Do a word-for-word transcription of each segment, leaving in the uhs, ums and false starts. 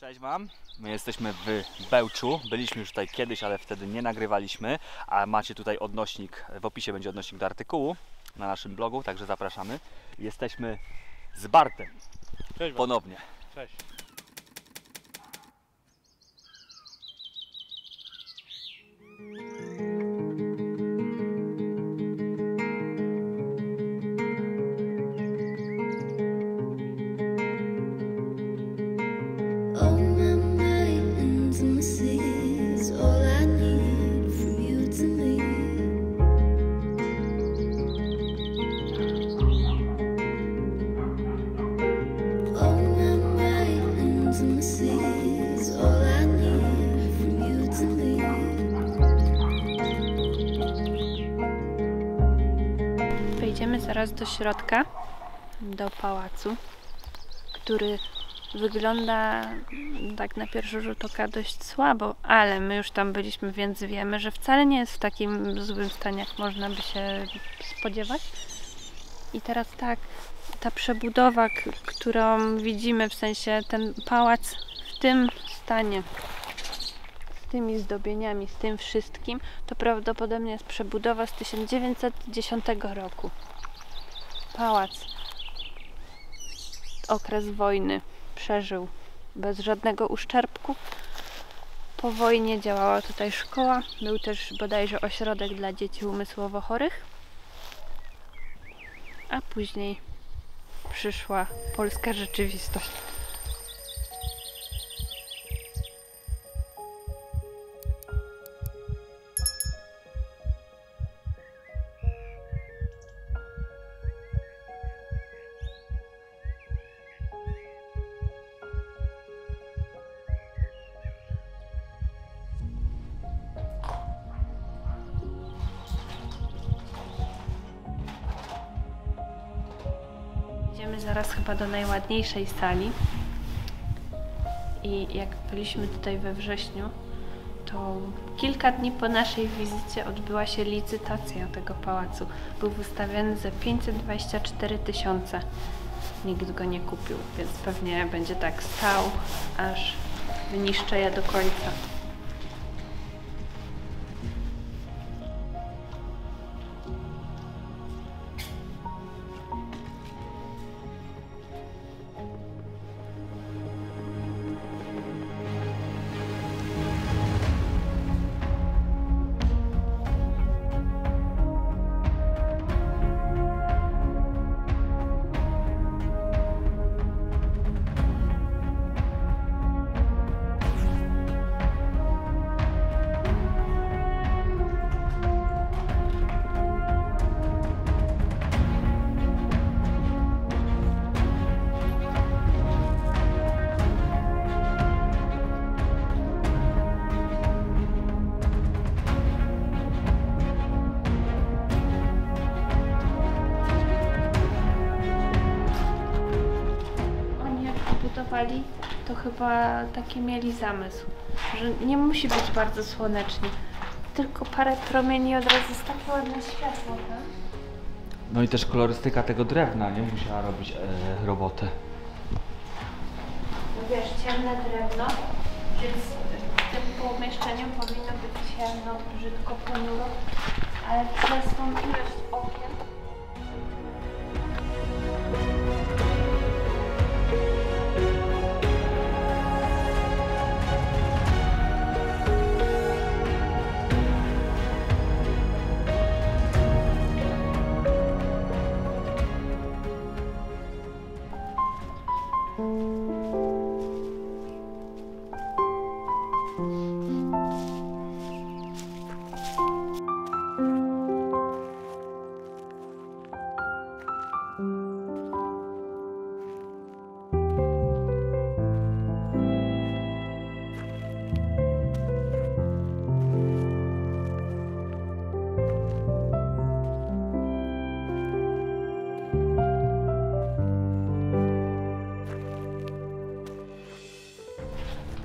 Cześć Wam, my jesteśmy w Bełczu, byliśmy już tutaj kiedyś, ale wtedy nie nagrywaliśmy, a macie tutaj odnośnik, w opisie będzie odnośnik do artykułu na naszym blogu, także zapraszamy. Jesteśmy z Bartem, cześć ponownie. Cześć. Wejdziemy zaraz do środka, do pałacu, który wygląda tak na pierwszy rzut oka dość słabo, ale my już tam byliśmy, więc wiemy, że wcale nie jest w takim złym stanie, jak można by się spodziewać. I teraz tak, ta przebudowa, którą widzimy, w sensie ten pałac w tym stanie, z tymi zdobieniami, z tym wszystkim, to prawdopodobnie jest przebudowa z tysiąc dziewięćset dziesiątego roku. Pałac okres wojny przeżył bez żadnego uszczerbku. Po wojnie działała tutaj szkoła, był też bodajże ośrodek dla dzieci umysłowo chorych, a później przyszła polska rzeczywistość. Idziemy zaraz chyba do najładniejszej sali i jak byliśmy tutaj we wrześniu, to kilka dni po naszej wizycie odbyła się licytacja tego pałacu. Był wystawiany za pięćset dwadzieścia cztery tysiące. Nikt go nie kupił, więc pewnie będzie tak stał, aż wyniszczę je do końca. To chyba taki mieli zamysł, że nie musi być bardzo słonecznie, tylko parę promieni od razu jest takie ładne światło, tak? No i też kolorystyka tego drewna nie musiała robić e, robotę. No wiesz, ciemne drewno, więc w tym pomieszczeniu powinno być ciemno, brzydko, ponuro, ale przez tą ilość okien.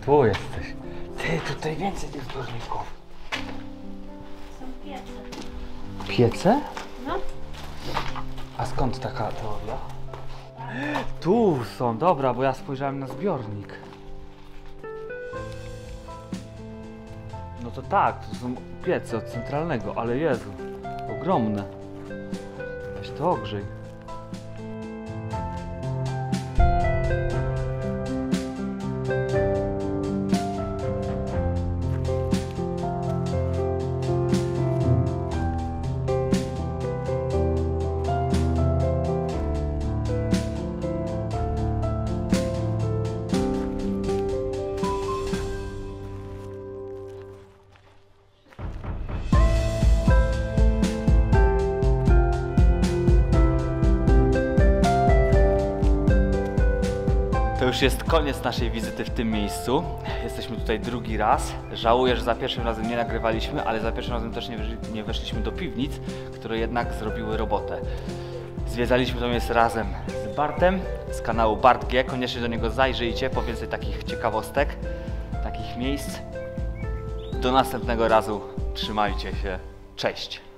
Tu jesteś. Ty, tutaj więcej tych zbożników. Są piece. Piece? No. A skąd taka teoria? Tu są, dobra, bo ja spojrzałem na zbiornik. to tak, to są piecy od centralnego, ale Jezu, ogromne. Weź to ogrzej. To już jest koniec naszej wizyty w tym miejscu. Jesteśmy tutaj drugi raz. Żałuję, że za pierwszym razem nie nagrywaliśmy, ale za pierwszym razem też nie weszliśmy do piwnic, które jednak zrobiły robotę. Zwiedzaliśmy to miejsce razem z Bartem z kanału BartG. Koniecznie do niego zajrzyjcie po więcej takich ciekawostek, takich miejsc. Do następnego razu. Trzymajcie się. Cześć!